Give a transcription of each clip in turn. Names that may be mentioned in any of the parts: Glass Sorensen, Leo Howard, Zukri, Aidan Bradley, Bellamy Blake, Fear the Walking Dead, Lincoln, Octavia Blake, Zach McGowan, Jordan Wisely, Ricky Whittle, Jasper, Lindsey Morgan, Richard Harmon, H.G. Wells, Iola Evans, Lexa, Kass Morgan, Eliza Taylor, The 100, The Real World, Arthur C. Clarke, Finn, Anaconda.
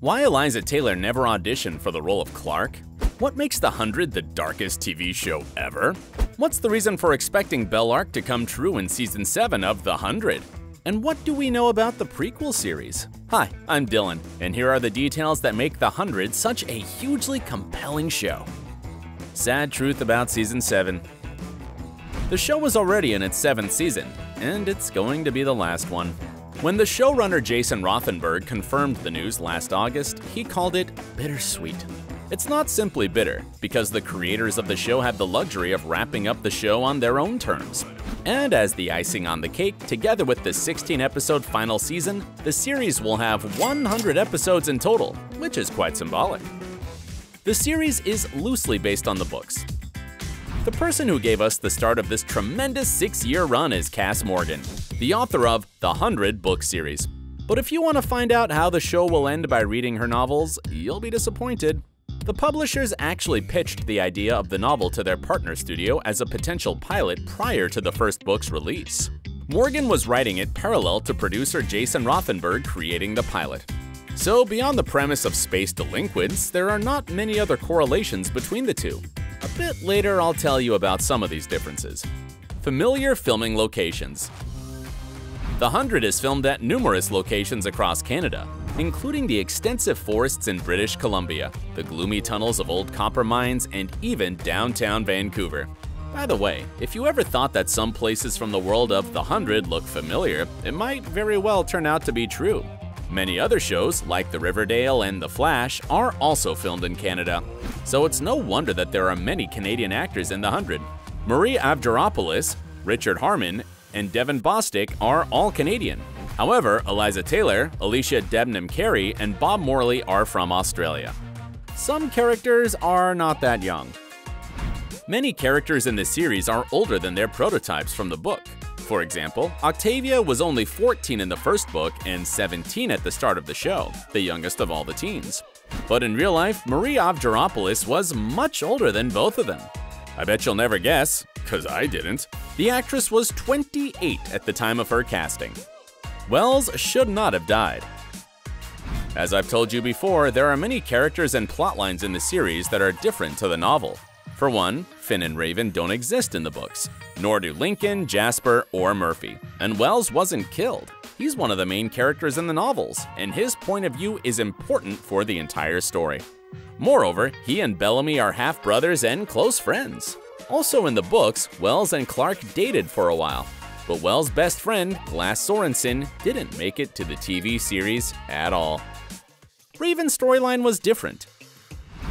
Why Eliza Taylor never auditioned for the role of Clarke? What makes The 100 the darkest TV show ever? What's the reason for expecting Bellarke to come true in Season 7 of The 100? And what do we know about the prequel series? Hi, I'm Dylan, and here are the details that make The 100 such a hugely compelling show. Sad truth about Season 7. The show was already in its 7th season, and it's going to be the last one. When the showrunner Jason Rothenberg confirmed the news last August, he called it bittersweet. It's not simply bitter, because the creators of the show had the luxury of wrapping up the show on their own terms. And as the icing on the cake, together with the 16-episode final season, the series will have 100 episodes in total, which is quite symbolic. The series is loosely based on the books. The person who gave us the start of this tremendous 6-year run is Kass Morgan, the author of The 100 book series. But if you want to find out how the show will end by reading her novels, you'll be disappointed. The publishers actually pitched the idea of the novel to their partner studio as a potential pilot prior to the first book's release. Morgan was writing it parallel to producer Jason Rothenberg creating the pilot. So beyond the premise of space delinquents, there are not many other correlations between the two. A bit later, I'll tell you about some of these differences. Familiar filming locations. The 100 is filmed at numerous locations across Canada, including the extensive forests in British Columbia, the gloomy tunnels of old copper mines, and even downtown Vancouver. By the way, if you ever thought that some places from the world of The 100 look familiar, it might very well turn out to be true. Many other shows, like The Riverdale and The Flash, are also filmed in Canada, so it's no wonder that there are many Canadian actors in The 100. Marie Avgeropoulos, Richard Harmon, and Devon Bostick are all Canadian. However, Eliza Taylor, Alicia Debnam-Carey, and Bob Morley are from Australia. Some characters are not that young. Many characters in the series are older than their prototypes from the book. For example, Octavia was only 14 in the first book and 17 at the start of the show, the youngest of all the teens. But in real life, Marie Avgeropoulos was much older than both of them. I bet you'll never guess, because I didn't. The actress was 28 at the time of her casting. Wells should not have died. As I've told you before, there are many characters and plotlines in the series that are different to the novel. For one, Finn and Raven don't exist in the books, nor do Lincoln, Jasper, or Murphy. And Wells wasn't killed. He's one of the main characters in the novels, and his point of view is important for the entire story. Moreover, he and Bellamy are half-brothers and close friends. Also in the books, Wells and Clarke dated for a while, but Wells' best friend, Glass Sorensen, didn't make it to the TV series at all. Raven's storyline was different.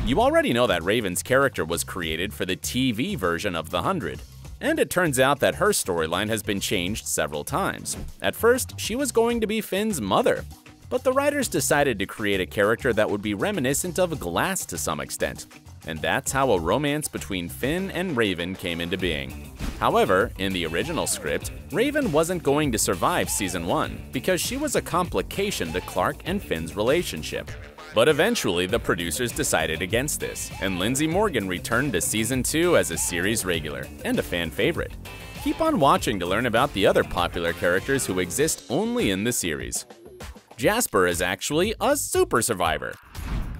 You already know that Raven's character was created for the TV version of The 100, and it turns out that her storyline has been changed several times. At first, she was going to be Finn's mother, but the writers decided to create a character that would be reminiscent of Glass to some extent, and that's how a romance between Finn and Raven came into being. However, in the original script, Raven wasn't going to survive Season 1 because she was a complication to Clarke and Finn's relationship. But eventually, the producers decided against this, and Lindsey Morgan returned to Season 2 as a series regular and a fan favorite. Keep on watching to learn about the other popular characters who exist only in the series. Jasper is actually a super survivor.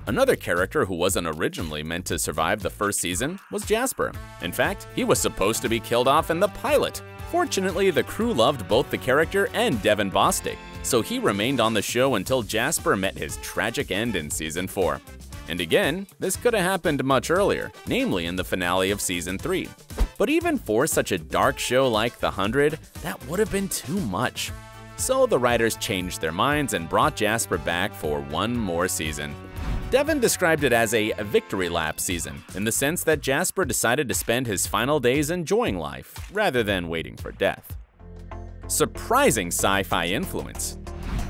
Another character who wasn't originally meant to survive the first season was Jasper. In fact, he was supposed to be killed off in the pilot. Fortunately, the crew loved both the character and Devon Bostick, so he remained on the show until Jasper met his tragic end in Season 4. And again, this could have happened much earlier, namely in the finale of Season 3. But even for such a dark show like The 100, that would have been too much. So the writers changed their minds and brought Jasper back for one more season. Devon described it as a victory lap season, in the sense that Jasper decided to spend his final days enjoying life, rather than waiting for death. Surprising sci-fi influence.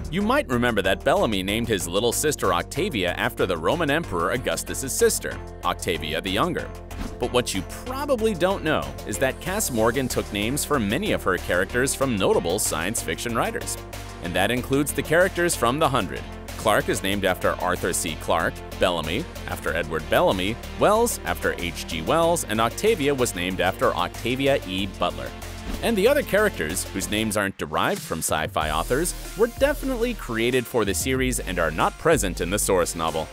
You might remember that Bellamy named his little sister Octavia after the Roman Emperor Augustus's sister, Octavia the Younger. But what you probably don't know is that Kass Morgan took names for many of her characters from notable science fiction writers. And that includes the characters from The 100. Clarke is named after Arthur C. Clarke, Bellamy after Edward Bellamy, Wells after H.G. Wells, and Octavia was named after Octavia E. Butler. And the other characters, whose names aren't derived from sci-fi authors, were definitely created for the series and are not present in the source novel.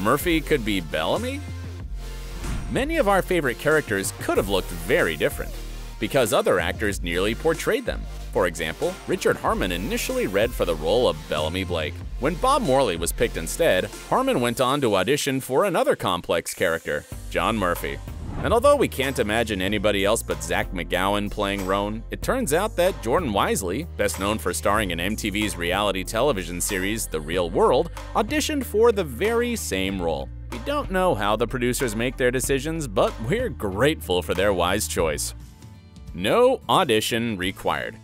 Murphy could be Bellamy? Many of our favorite characters could have looked very different, because other actors nearly portrayed them. For example, Richard Harmon initially read for the role of Bellamy Blake. When Bob Morley was picked instead, Harmon went on to audition for another complex character, John Murphy. And although we can't imagine anybody else but Zach McGowan playing Roan, it turns out that Jordan Wisely, best known for starring in MTV's reality television series The Real World, auditioned for the very same role. We don't know how the producers make their decisions, but we're grateful for their wise choice. No audition required.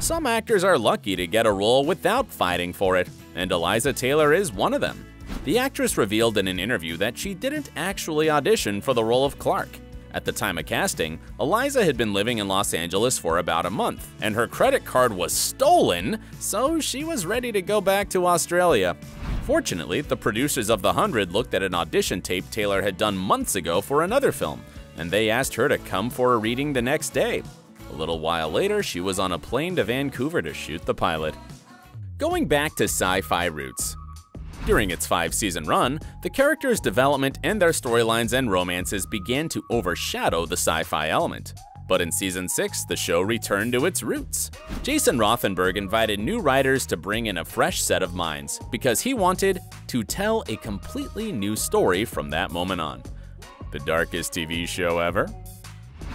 Some actors are lucky to get a role without fighting for it, and Eliza Taylor is one of them. The actress revealed in an interview that she didn't actually audition for the role of Clarke. At the time of casting, Eliza had been living in Los Angeles for about a month, and her credit card was stolen, so she was ready to go back to Australia. Fortunately, the producers of The 100 looked at an audition tape Taylor had done months ago for another film, and they asked her to come for a reading the next day. A little while later, she was on a plane to Vancouver to shoot the pilot. Going back to sci-fi roots. During its 5-season run, the characters' development and their storylines and romances began to overshadow the sci-fi element. But in season 6, the show returned to its roots. Jason Rothenberg invited new writers to bring in a fresh set of minds because he wanted to tell a completely new story from that moment on. The darkest TV show ever?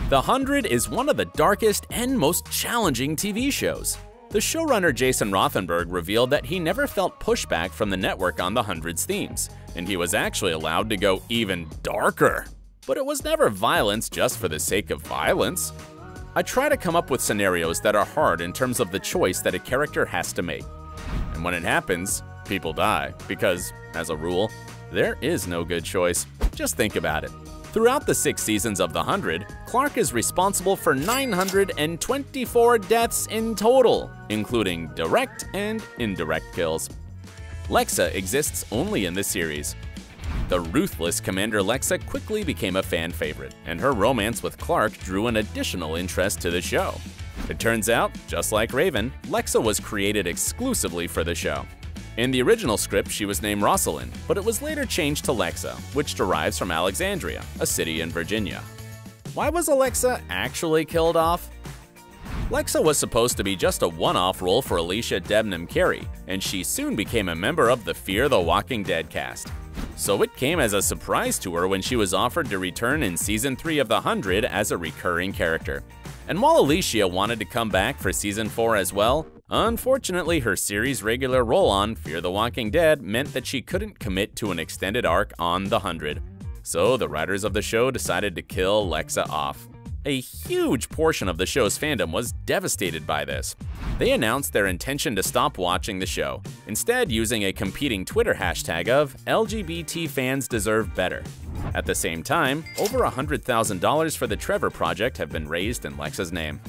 The 100 is one of the darkest and most challenging TV shows. The showrunner Jason Rothenberg revealed that he never felt pushback from the network on The 100's themes, and he was actually allowed to go even darker. But it was never violence just for the sake of violence. I try to come up with scenarios that are hard in terms of the choice that a character has to make. And when it happens, people die, because, as a rule, there is no good choice. Just think about it. Throughout the 6 seasons of The 100, Clarke is responsible for 924 deaths in total, including direct and indirect kills. Lexa exists only in the series. The ruthless Commander Lexa quickly became a fan favorite, and her romance with Clarke drew an additional interest to the show. It turns out, just like Raven, Lexa was created exclusively for the show. In the original script, she was named Rosalind, but it was later changed to Lexa, which derives from Alexandria, a city in Virginia. Why was Lexa actually killed off? Lexa was supposed to be just a one-off role for Alicia Debnam-Carey, and she soon became a member of the Fear the Walking Dead cast. So it came as a surprise to her when she was offered to return in season 3 of The 100 as a recurring character. And while Alicia wanted to come back for season 4 as well, unfortunately, her series regular role on Fear the Walking Dead meant that she couldn't commit to an extended arc on The 100. So the writers of the show decided to kill Lexa off. A huge portion of the show's fandom was devastated by this. They announced their intention to stop watching the show, instead using a competing Twitter hashtag of LGBT fans deserve better. At the same time, over $100,000 for the Trevor Project have been raised in Lexa's name.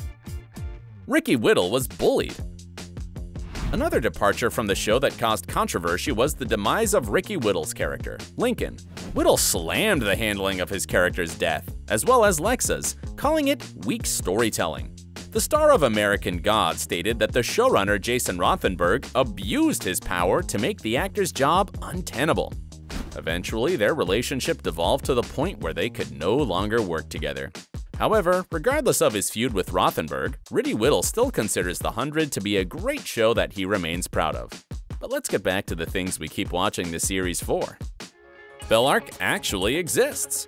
Ricky Whittle was bullied. Another departure from the show that caused controversy was the demise of Ricky Whittle's character, Lincoln. Whittle slammed the handling of his character's death, as well as Lexa's, calling it weak storytelling. The star of American God stated that the showrunner Jason Rothenberg abused his power to make the actor's job untenable. Eventually, their relationship devolved to the point where they could no longer work together. However, regardless of his feud with Rothenberg, Ricky Whittle still considers The 100 to be a great show that he remains proud of. But let's get back to the things we keep watching the series for. Bellarke actually exists.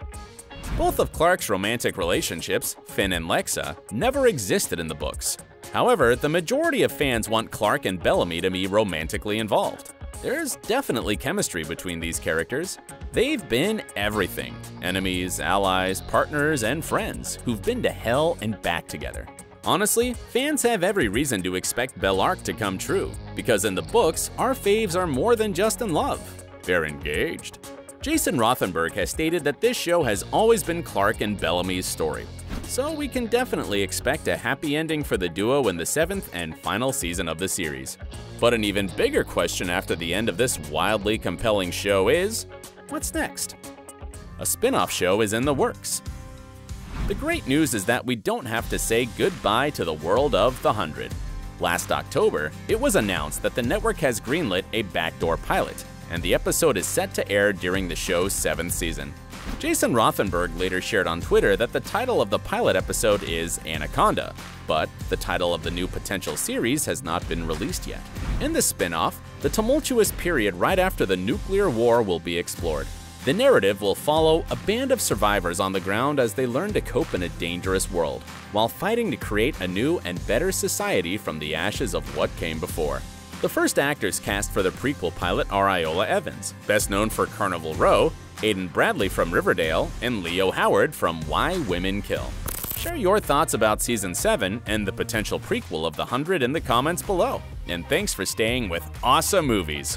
Both of Clarke's romantic relationships, Finn and Lexa, never existed in the books. However, the majority of fans want Clarke and Bellamy to be romantically involved. There's definitely chemistry between these characters. They've been everything – enemies, allies, partners, and friends who've been to hell and back together. Honestly, fans have every reason to expect Bellarke to come true, because in the books, our faves are more than just in love. They're engaged. Jason Rothenberg has stated that this show has always been Clarke and Bellamy's story, so we can definitely expect a happy ending for the duo in the 7th and final season of the series. But an even bigger question after the end of this wildly compelling show is, what's next? A spin-off show is in the works. The great news is that we don't have to say goodbye to the world of The 100. Last October, it was announced that the network has greenlit a backdoor pilot, and the episode is set to air during the show's 7th season. Jason Rothenberg later shared on Twitter that the title of the pilot episode is Anaconda, but the title of the new potential series has not been released yet. In the spin-off, the tumultuous period right after the nuclear war will be explored. The narrative will follow a band of survivors on the ground as they learn to cope in a dangerous world, while fighting to create a new and better society from the ashes of what came before. The first actors cast for the prequel pilot are Iola Evans, best known for Carnival Row, Aidan Bradley from Riverdale, and Leo Howard from Why Women Kill. Share your thoughts about Season 7 and the potential prequel of The 100 in the comments below. And thanks for staying with Awesome Movies!